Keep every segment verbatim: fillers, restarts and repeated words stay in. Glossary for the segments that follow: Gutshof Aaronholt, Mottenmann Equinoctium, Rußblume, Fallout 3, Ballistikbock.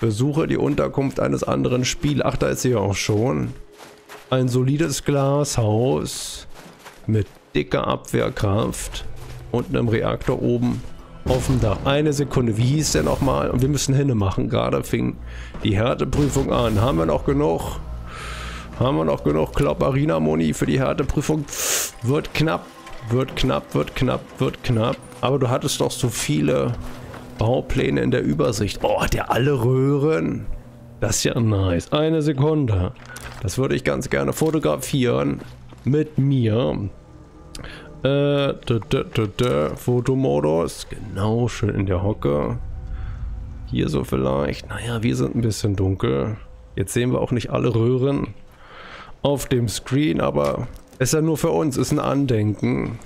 Besuche die Unterkunft eines anderen Spielers. Ach, da ist sie auch schon. Ein solides Glashaus mit dicker Abwehrkraft und einem Reaktor oben auf dem Dach. Eine Sekunde, wie hieß der nochmal? Und wir müssen Hinne machen. Gerade fing die Härteprüfung an. Haben wir noch genug? Haben wir noch genug Klopparina-Moni für die Härteprüfung? Wird knapp, wird knapp, wird knapp, wird knapp. Aber du hattest doch so viele Baupläne in der Übersicht. Oh, der alle Röhren. Das ist ja nice. Eine Sekunde. Das würde ich ganz gerne fotografieren. Mit mir. Äh, d -d -d -d. Fotomodus. Genau, schön in der Hocke. Hier so vielleicht. Naja, wir sind ein bisschen dunkel. Jetzt sehen wir auch nicht alle Röhren auf dem Screen, aber ist ja nur für uns, ist ein Andenken.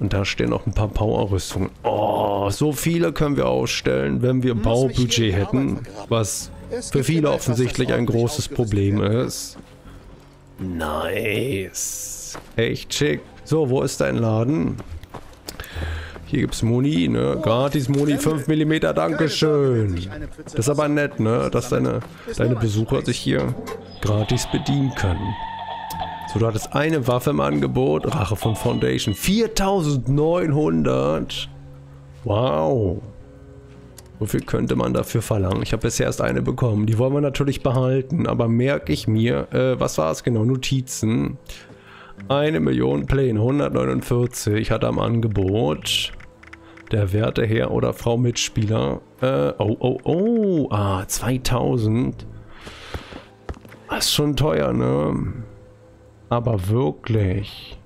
Und da stehen noch ein paar Power-Rüstungen. Oh, so viele können wir ausstellen, wenn wir ein Baubudget hätten, was für viele offensichtlich ein großes Problem ist. Nice. Echt schick. So, wo ist dein Laden? Hier gibt's Moni, ne? Gratis Moni, fünf Millimeter, dankeschön. Das ist aber nett, ne? Dass deine, deine Besucher sich hier gratis bedienen können. So, du hattest eine Waffe im Angebot. Rache von Foundation. viertausendneunhundert. Wow. So viel könnte man dafür verlangen. Ich habe bisher erst eine bekommen. Die wollen wir natürlich behalten. Aber merke ich mir, äh, was war es genau? Notizen. Eine Million Pläne. hundertneunundvierzig. Ich hatte am Angebot. Der Werte Herr oder Frau Mitspieler. Äh, oh, oh, oh. Ah, zweitausend. Das ist schon teuer, ne? Aber wirklich.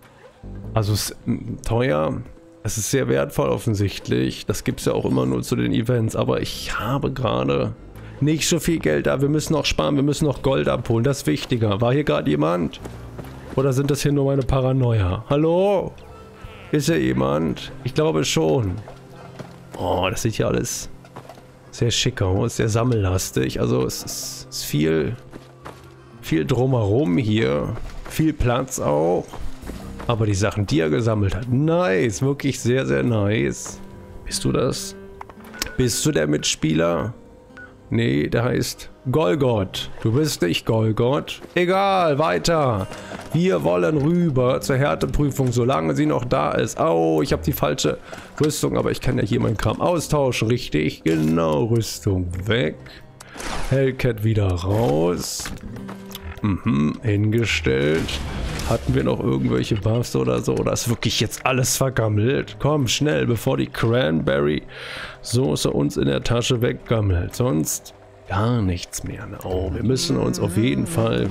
Also es ist teuer. Es ist sehr wertvoll offensichtlich. Das gibt es ja auch immer nur zu den Events. Aber ich habe gerade nicht so viel Geld da. Wir müssen noch sparen. Wir müssen noch Gold abholen. Das ist wichtiger. War hier gerade jemand? Oder sind das hier nur meine Paranoia? Hallo? Ist hier jemand? Ich glaube schon. Oh, das sieht ja alles sehr schick aus. Sehr sammellastig. Also es ist, es ist viel, viel drumherum hier. Viel Platz auch. Aber die Sachen, die er gesammelt hat. Nice. Wirklich sehr, sehr nice. Bist du das? Bist du der Mitspieler? Nee, der heißt Golgott. Du bist nicht Golgott. Egal, weiter. Wir wollen rüber zur Härteprüfung, solange sie noch da ist. Oh, ich habe die falsche Rüstung, aber ich kann ja hier meinen Kram austauschen. Richtig, genau. Rüstung weg. Hellcat wieder raus. Mhm, hingestellt. Hatten wir noch irgendwelche Buffs oder so? Oder ist wirklich jetzt alles vergammelt? Komm, schnell, bevor die Cranberry-Soße uns in der Tasche weggammelt. Sonst gar nichts mehr. Oh, wir müssen uns auf jeden Fall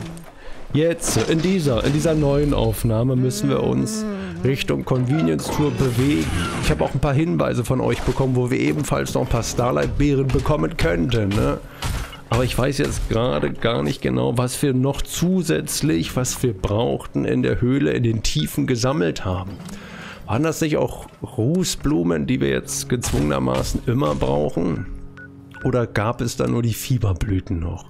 jetzt, in dieser, in dieser neuen Aufnahme, müssen wir uns Richtung Convenience Tour bewegen. Ich habe auch ein paar Hinweise von euch bekommen, wo wir ebenfalls noch ein paar Starlight-Beeren bekommen könnten, ne? Aber ich weiß jetzt gerade gar nicht genau, was wir noch zusätzlich, was wir brauchten in der Höhle, in den Tiefen gesammelt haben. Waren das nicht auch Rußblumen, die wir jetzt gezwungenermaßen immer brauchen? Oder gab es da nur die Fieberblüten noch?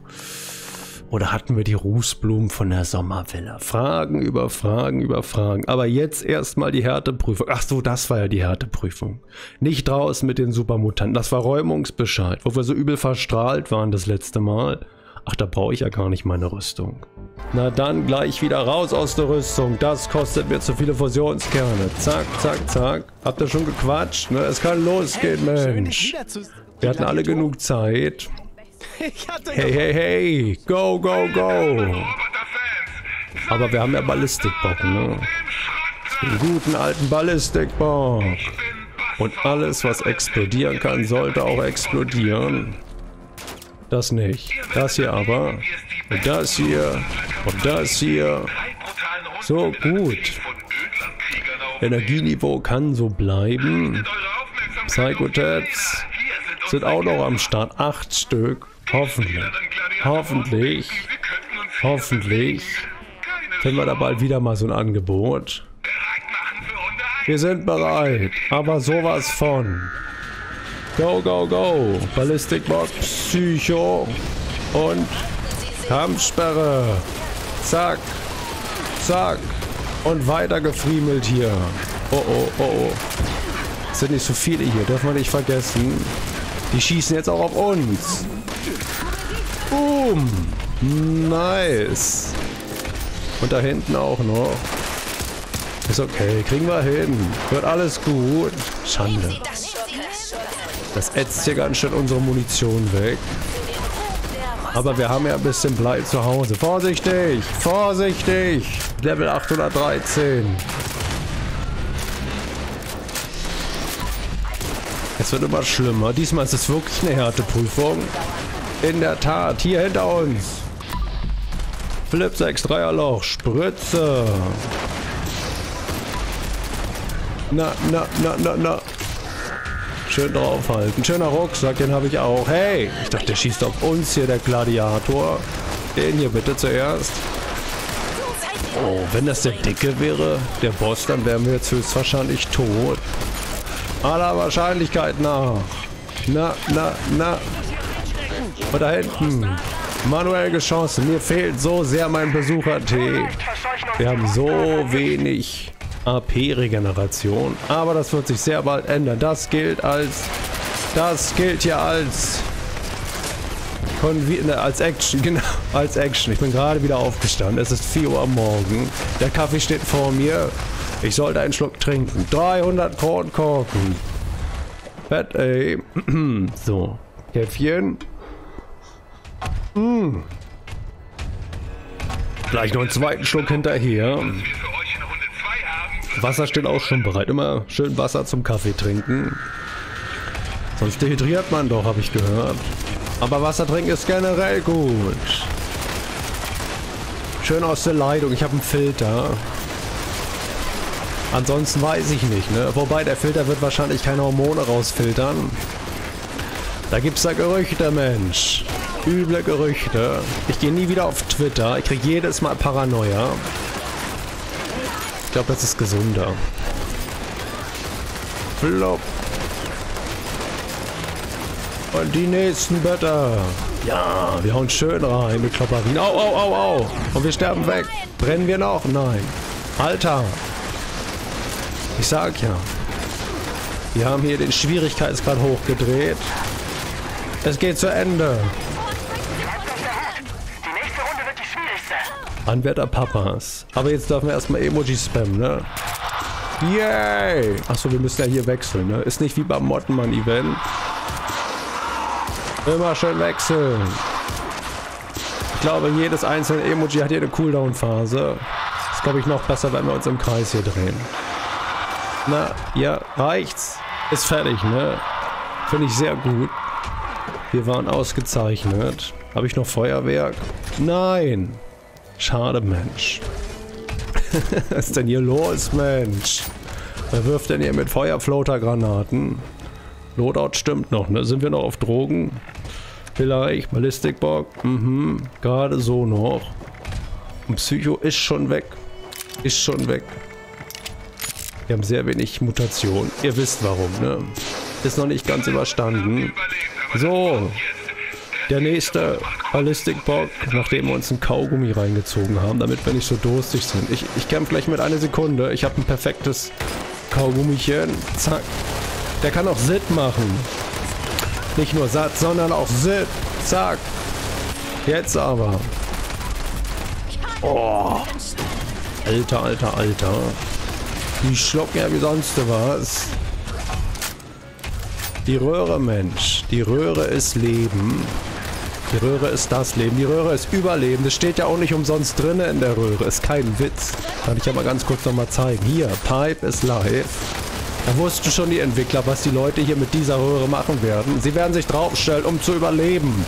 Oder hatten wir die Rußblumen von der Sommervilla? Fragen über Fragen über Fragen. Aber jetzt erstmal die Härteprüfung. Ach so, das war ja die Härteprüfung. Nicht raus mit den Supermutanten. Das war Räumungsbescheid, wo wir so übel verstrahlt waren das letzte Mal. Ach, da brauche ich ja gar nicht meine Rüstung. Na dann gleich wieder raus aus der Rüstung. Das kostet mir zu viele Fusionskerne. Zack, zack, zack. Habt ihr schon gequatscht? Ne? Es kann losgehen, Mensch. Wir hatten alle genug Zeit. Hey, hey, hey! Go, go, go! Aber wir haben ja Ballistikbock, ne? Den guten alten Ballistikbock! Und alles, was explodieren kann, sollte auch explodieren. Das nicht. Das hier aber. Und das hier. Und das hier. So, gut. Energieniveau kann so bleiben. Psychotats sind auch noch am Start. Acht Stück. Hoffentlich, hoffentlich, hoffentlich finden wir da bald wieder mal so ein Angebot. Wir sind bereit, aber sowas von. Go, go, go. Ballistikbox, Psycho und Kampfsperre. Zack, zack und weiter gefriemelt hier. Oh, oh, oh, oh. Es sind nicht so viele hier, darf man nicht vergessen. Die Die schießen jetzt auch auf uns. Boom. Nice. Und da hinten auch noch. Ist okay, kriegen wir hin. Wird alles gut. Schande. Das ätzt hier ganz schön unsere Munition weg. Aber wir haben ja ein bisschen Blei zu Hause. Vorsichtig! Vorsichtig! Level achthundertdreizehn. Es wird immer schlimmer. Diesmal ist es wirklich eine Härteprüfung. In der Tat, hier hinter uns. Flip sechs Komma dreier Loch. Spritze. Na, na, na, na, na. Schön draufhalten. Schöner Rucksack, den habe ich auch. Hey! Ich dachte, der schießt auf uns hier, der Gladiator. Den hier bitte zuerst. Oh, wenn das der Dicke wäre, der Boss, dann wären wir jetzt höchstwahrscheinlich tot. Aller Wahrscheinlichkeit nach. Na, na, na. Und da hinten. Manuell geschossen. Mir fehlt so sehr mein Besucher-T. Wir haben so wenig A P-Regeneration, aber das wird sich sehr bald ändern. Das gilt als, das gilt ja als, Konvi ne, als Action, genau, als Action. Ich bin gerade wieder aufgestanden, es ist vier Uhr am Morgen, der Kaffee steht vor mir, ich sollte einen Schluck trinken. dreihundert Kornkorken. Fett, ey. So, Käffchen. Mm. Gleich noch einen zweiten Schluck hinterher. Wasser steht auch schon bereit. Immer schön Wasser zum Kaffee trinken. Sonst dehydriert man doch, habe ich gehört. Aber Wasser trinken ist generell gut. Schön aus der Leitung. Ich habe einen Filter. Ansonsten weiß ich nicht, ne? Wobei, der Filter wird wahrscheinlich keine Hormone rausfiltern. Da gibt's da Gerüchte, Mensch. Üble Gerüchte. Ich gehe nie wieder auf Twitter. Ich kriege jedes Mal Paranoia. Ich glaube, das ist gesunder. Flop. Und die nächsten Blätter. Ja, wir hauen schön rein mit Klopperien. Au, au, au, au. Und wir sterben weg. Brennen wir noch? Nein. Alter. Ich sag ja. Wir haben hier den Schwierigkeitsgrad hochgedreht. Es geht zu Ende. Anwärter Papas. Aber jetzt dürfen wir erstmal Emojis spammen, ne? Yay! Achso, wir müssen ja hier wechseln, ne? Ist nicht wie beim Mottenmann-Event. Immer schön wechseln. Ich glaube, jedes einzelne Emoji hat hier eine Cooldown-Phase. Ist, glaube ich, noch besser, wenn wir uns im Kreis hier drehen. Na, ja, reicht's. Ist fertig, ne? Finde ich sehr gut. Wir waren ausgezeichnet. Habe ich noch Feuerwerk? Nein! Schade, Mensch. Was ist denn hier los, Mensch? Wer wirft denn hier mit Feuerfloater-Granaten? Loadout stimmt noch, ne? Sind wir noch auf Drogen? Vielleicht. Ballistikbock. Mhm. Gerade so noch. Und Psycho ist schon weg. Ist schon weg. Wir haben sehr wenig Mutation. Ihr wisst warum, ne? Ist noch nicht ganz überstanden. So. Der nächste Ballistikbock, nachdem wir uns einen Kaugummi reingezogen haben, damit wir nicht so durstig sind. Ich, ich kämpfe gleich mit einer Sekunde. Ich habe ein perfektes Kaugummichen. Zack. Der kann auch Sit machen. Nicht nur satt, sondern auch Sit. Zack. Jetzt aber. Oh. Alter, alter, alter. Die schlucken ja wie sonst was. Die Röhre, Mensch. Die Röhre ist Leben. Die Röhre ist das Leben. Die Röhre ist Überleben. Das steht ja auch nicht umsonst drin in der Röhre. Ist kein Witz. Kann ich ja mal ganz kurz nochmal zeigen. Hier, Pipe is Life. Da wussten schon die Entwickler, was die Leute hier mit dieser Röhre machen werden. Sie werden sich draufstellen, um zu überleben.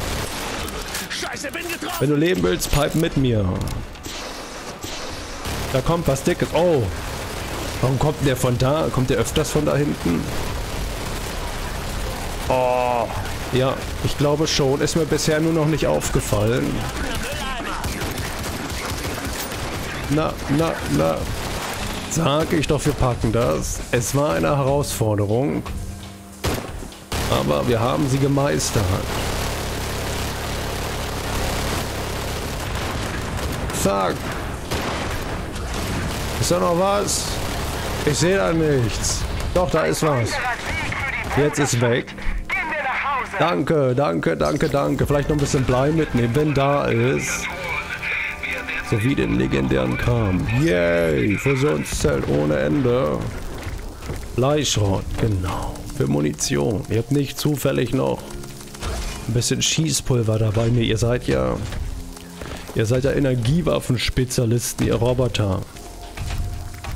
Scheiße, bin getroffen. Wenn du leben willst, pipe mit mir. Da kommt was Dickes. Oh. Warum kommt der von da? Kommt der öfters von da hinten? Oh. Ja, ich glaube schon. Ist mir bisher nur noch nicht aufgefallen. Na, na, na. Sag ich doch, wir packen das. Es war eine Herausforderung. Aber wir haben sie gemeistert. Zack. Ist da noch was? Ich sehe da nichts. Doch, da ist was. Jetzt ist weg. Danke, danke, danke, danke. Vielleicht noch ein bisschen Blei mitnehmen, wenn da ist. Sowie den legendären Kram. Yay, Fusionszelt ohne Ende. Bleischrott, genau. Für Munition. Ihr habt nicht zufällig noch ein bisschen Schießpulver dabei. Nee, ihr seid ja... Ihr seid ja Energiewaffenspezialisten, ihr Roboter.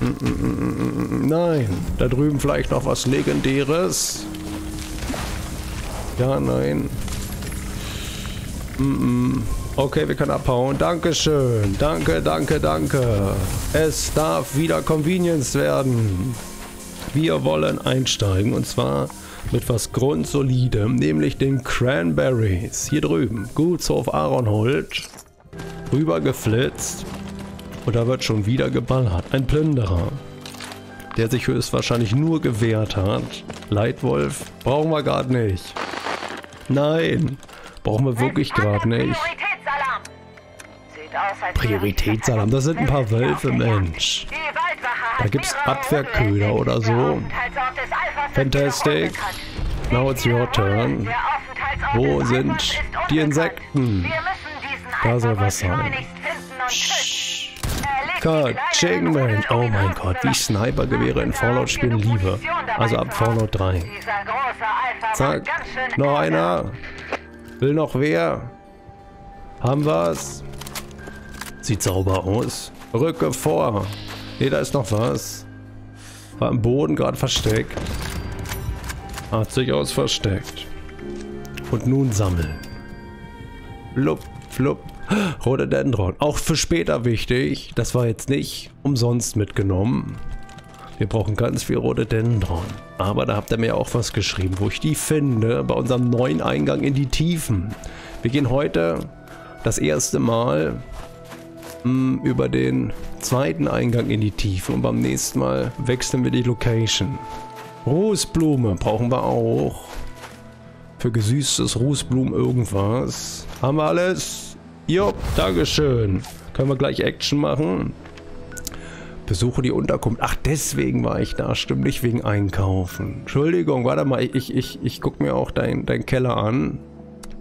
Nein. Da drüben vielleicht noch was Legendäres. Ja, nein. Okay, wir können abhauen. Dankeschön. Danke, danke, danke. Es darf wieder Convenience werden. Wir wollen einsteigen und zwar mit was Grundsolidem, nämlich den Cranberries. Hier drüben. Gutshof Aaronholt. Rüber geflitzt. Und da wird schon wieder geballert. Ein Plünderer, der sich höchstwahrscheinlich nur gewehrt hat. Leitwolf brauchen wir gerade nicht. Nein, brauchen wir wirklich gerade nicht. Prioritätsalarm, das sind ein paar Wölfe, Mensch. Da gibt es Abwehrköder oder so. Fantastic. Now it's your turn. Wo sind die Insekten? Da soll was sein. Katsching, Mensch. Oh mein Gott, wie ich Snipergewehre in Fallout-Spielen liebe. Also ab Fallout drei. Zack. Noch einer. Will noch wer? Haben wir's? Sieht sauber aus. Rücke vor. Ne, da ist noch was. War im Boden gerade versteckt. Hat sich aus versteckt. Und nun sammeln. Flup, flup. Rhododendron. Auch für später wichtig. Das war jetzt nicht umsonst mitgenommen. Wir brauchen ganz viel Rhododendron. Aber da habt ihr mir auch was geschrieben, wo ich die finde, bei unserem neuen Eingang in die Tiefen. Wir gehen heute das erste Mal mh, über den zweiten Eingang in die Tiefen. Und beim nächsten Mal wechseln wir die Location. Rußblume brauchen wir auch. Für gesüßtes Rußblumen irgendwas. Haben wir alles? Jo, dankeschön. Können wir gleich Action machen? Besuche die Unterkunft. Ach, deswegen war ich da. Stimmt, nicht wegen Einkaufen. Entschuldigung, warte mal. Ich, ich, ich guck mir auch deinen dein Keller an.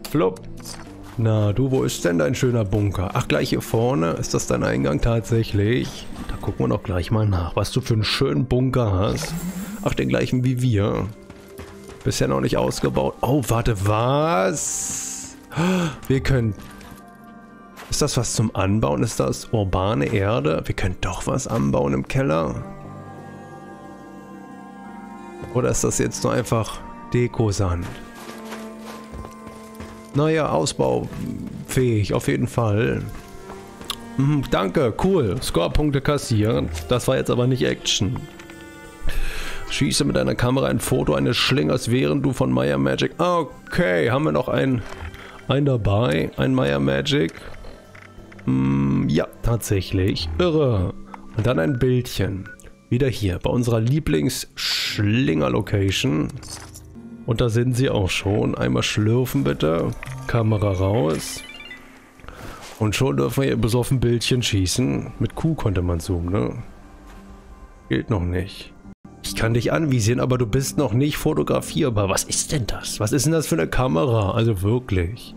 Flop. Na, du, wo ist denn dein schöner Bunker? Ach, gleich hier vorne. Ist das dein Eingang tatsächlich? Da gucken wir doch gleich mal nach, was du für einen schönen Bunker hast. Ach, den gleichen wie wir. Bisher noch nicht ausgebaut. Oh, warte, was? Wir können... Ist das was zum Anbauen? Ist das urbane Erde? Wir können doch was anbauen im Keller. Oder ist das jetzt nur einfach Dekosand? Naja, ausbaufähig, auf jeden Fall. Mhm, danke, cool. Scorepunkte kassieren. Das war jetzt aber nicht Action. Schieße mit deiner Kamera ein Foto eines Schlingers, während du von Maya Magic... Okay, haben wir noch einen, einen dabei? Ein Maya Magic? Ja, tatsächlich. Irre. Und dann ein Bildchen. Wieder hier, bei unserer Lieblings-Schlinger-Location. Und da sind sie auch schon. Einmal schlürfen bitte. Kamera raus. Und schon dürfen wir hier besoffen Bildchen schießen. Mit Q konnte man zoomen, ne? Gilt noch nicht. Ich kann dich anvisieren, aber du bist noch nicht fotografierbar. Was ist denn das? Was ist denn das für eine Kamera? Also wirklich.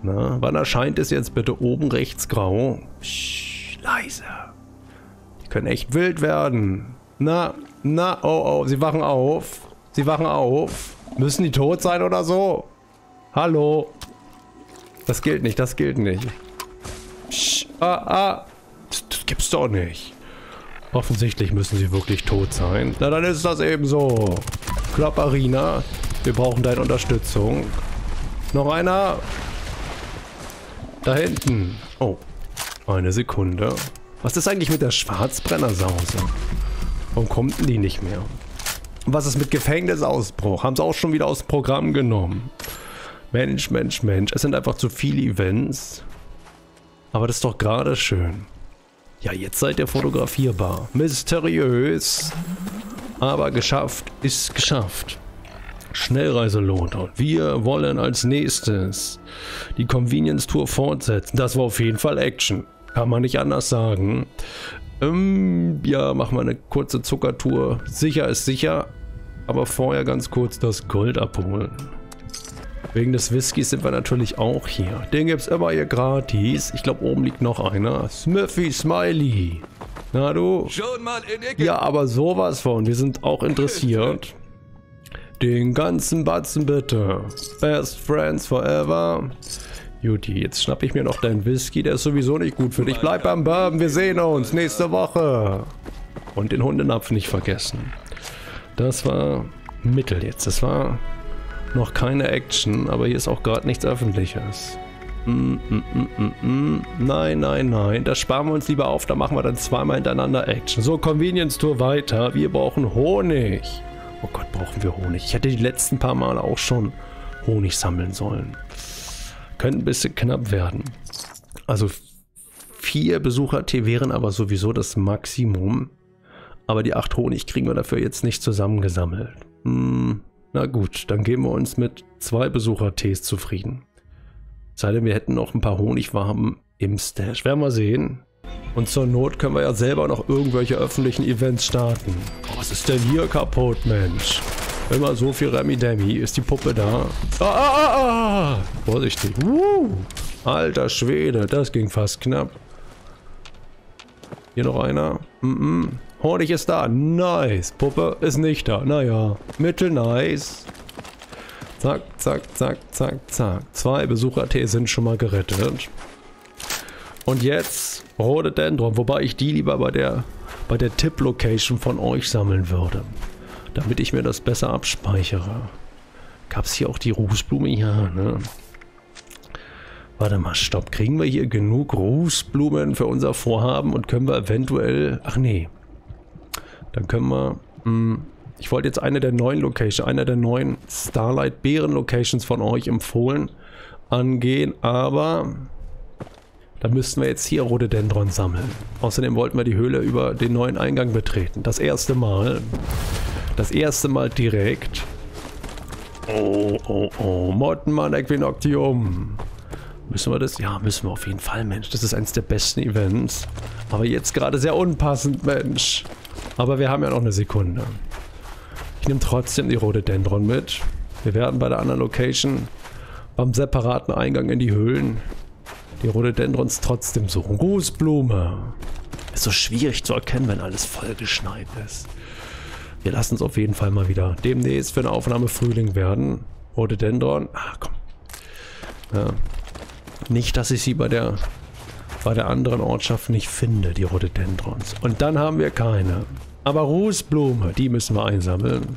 Na, wann erscheint es jetzt bitte oben rechts grau? Psch, leise. Die können echt wild werden. Na, na, oh, oh, sie wachen auf. Sie wachen auf. Müssen die tot sein oder so? Hallo. Das gilt nicht, das gilt nicht. Psch, ah, ah. Das, das gibt's doch nicht. Offensichtlich müssen sie wirklich tot sein. Na, dann ist das eben so. Klapp, Arina. Wir brauchen deine Unterstützung. Noch einer. Da hinten. Oh, eine Sekunde. Was ist eigentlich mit der Schwarzbrennersause? Warum kommt denn die nicht mehr? Was ist mit Gefängnisausbruch? Haben sie auch schon wieder aus dem Programm genommen. Mensch, Mensch, Mensch. Es sind einfach zu viele Events. Aber das ist doch gerade schön. Ja, jetzt seid ihr fotografierbar. Mysteriös. Aber geschafft ist geschafft. Schnellreiselot. Und wir wollen als nächstes die Convenience Tour fortsetzen. Das war auf jeden Fall Action. Kann man nicht anders sagen. Ähm, ja, machen wir eine kurze Zuckertour. Sicher ist sicher. Aber vorher ganz kurz das Gold abholen. Wegen des Whiskys sind wir natürlich auch hier. Den gibt's immer hier gratis. Ich glaube, oben liegt noch einer. Smithy Smiley. Na du? Schon mal in Ecke. Ja, aber sowas von. Wir sind auch interessiert. Den ganzen Batzen bitte. Best Friends Forever. Juti, jetzt schnappe ich mir noch deinen Whisky. Der ist sowieso nicht gut für dich. Bleib am Bourbon. Wir sehen uns nächste Woche. Und den Hundenapf nicht vergessen. Das war Mittel jetzt. Das war noch keine Action, aber hier ist auch gerade nichts Öffentliches. Mm, mm, mm, mm, mm. Nein, nein, nein. Das sparen wir uns lieber auf. Da machen wir dann zweimal hintereinander Action. So, Convenience Tour weiter. Wir brauchen Honig. Oh Gott, brauchen wir Honig. Ich hätte die letzten paar Male auch schon Honig sammeln sollen. Könnte ein bisschen knapp werden. Also vier Besucher-T wären aber sowieso das Maximum. Aber die acht Honig kriegen wir dafür jetzt nicht zusammengesammelt. Hm, na gut, dann geben wir uns mit zwei Besucher-Ts zufrieden. Sei denn, wir hätten noch ein paar Honigwaben im Stash. Werden wir sehen. Und zur Not können wir ja selber noch irgendwelche öffentlichen Events starten. Oh, was ist denn hier kaputt, Mensch? Immer so viel Remi-Demi. Ist die Puppe da? Ah, ah, ah. Vorsichtig. Uh, alter Schwede, das ging fast knapp. Hier noch einer. Mm -mm. Honig ist da. Nice. Puppe ist nicht da. Naja, mittel nice. Zack, zack, zack, zack, zack. Zwei Besucher-T sind schon mal gerettet. Und jetzt Rhododendron. Wobei ich die lieber bei der, bei der Tipp-Location von euch sammeln würde. Damit ich mir das besser abspeichere. Gab es hier auch die Rußblume? Ja, ne? Warte mal, stopp. Kriegen wir hier genug Rußblumen für unser Vorhaben und können wir eventuell... Ach nee. Dann können wir... Mh, ich wollte jetzt eine der neuen Locations, einer der neuen Starlight-Bären-Locations von euch empfohlen angehen, aber... Da müssten wir jetzt hier Rhododendron sammeln. Außerdem wollten wir die Höhle über den neuen Eingang betreten. Das erste Mal. Das erste Mal direkt. Oh, oh, oh. Mottenmann Equinoctium. Müssen wir das? Ja, müssen wir auf jeden Fall, Mensch. Das ist eins der besten Events. Aber jetzt gerade sehr unpassend, Mensch. Aber wir haben ja noch eine Sekunde. Ich nehme trotzdem die Rhododendron mit. Wir werden bei der anderen Location beim separaten Eingang in die Höhlen die Rhododendrons trotzdem suchen. Rußblume. Ist so schwierig zu erkennen, wenn alles vollgeschneit ist. Wir lassen es auf jeden Fall mal wieder demnächst für eine Aufnahme Frühling werden. Rhododendron. Ah, komm. Ja. Nicht, dass ich sie bei der, bei der anderen Ortschaft nicht finde, die Rhododendrons. Und dann haben wir keine. Aber Rußblume, die müssen wir einsammeln.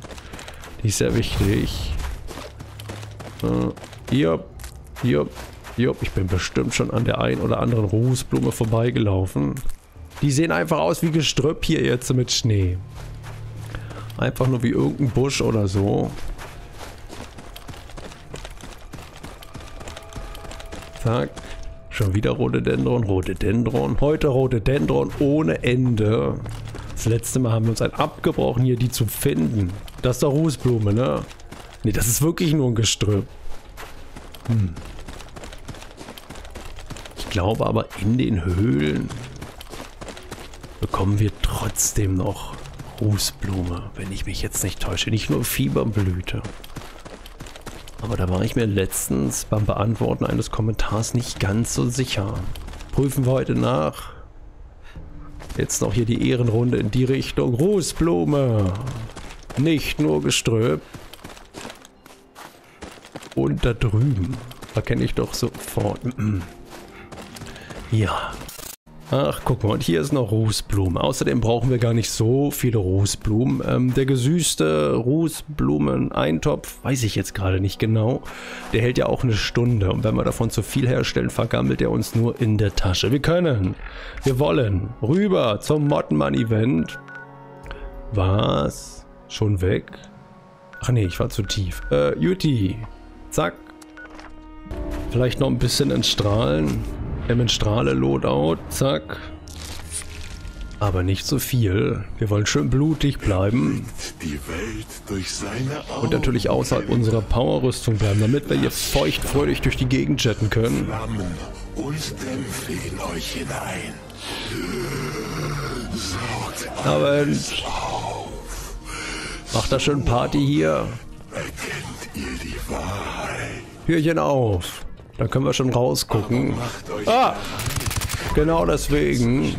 Die ist sehr wichtig. Äh, jupp, jupp. Jo, ich bin bestimmt schon an der ein oder anderen Rußblume vorbeigelaufen. Die sehen einfach aus wie Gestrüpp hier jetzt mit Schnee. Einfach nur wie irgendein Busch oder so. Zack. Schon wieder Rhododendron, Rhododendron. Heute Rhododendron ohne Ende. Das letzte Mal haben wir uns einen abgebrochen, hier die zu finden. Das ist doch Rußblume, ne? Ne, das ist wirklich nur ein Gestrüpp. Hm. Ich glaube aber, in den Höhlen bekommen wir trotzdem noch Rußblume, wenn ich mich jetzt nicht täusche. Nicht nur Fieberblüte. Aber da war ich mir letztens beim Beantworten eines Kommentars nicht ganz so sicher. Prüfen wir heute nach. Jetzt noch hier die Ehrenrunde in die Richtung. Rußblume. Nicht nur Gestrüpp. Und da drüben erkenne ich doch sofort... Ja. Ach, guck mal. Und hier ist noch Rußblume. Außerdem brauchen wir gar nicht so viele Rußblumen. Ähm, der gesüßte Rußblumen-Eintopf, weiß ich jetzt gerade nicht genau, der hält ja auch eine Stunde. Und wenn wir davon zu viel herstellen, vergammelt er uns nur in der Tasche. Wir können, wir wollen rüber zum Mottenmann-Event. Was? Schon weg? Ach nee, ich war zu tief. Äh, Juti. Zack. Vielleicht noch ein bisschen entstrahlen. Menstrale Loadout, zack. Aber nicht so viel. Wir wollen schön blutig bleiben. Die Welt durch seine Augen. Und natürlich außerhalb unserer Powerrüstung bleiben, damit wir hier feuchtfröhlich durch die Gegend jetten können. Flammen und Dämpfe in euch hinein. Saugt alles auf. Macht da schön Party hier. Erkennt ihr die Wahrheit? Türchen auf. Da können wir schon rausgucken. Ah! Genau deswegen.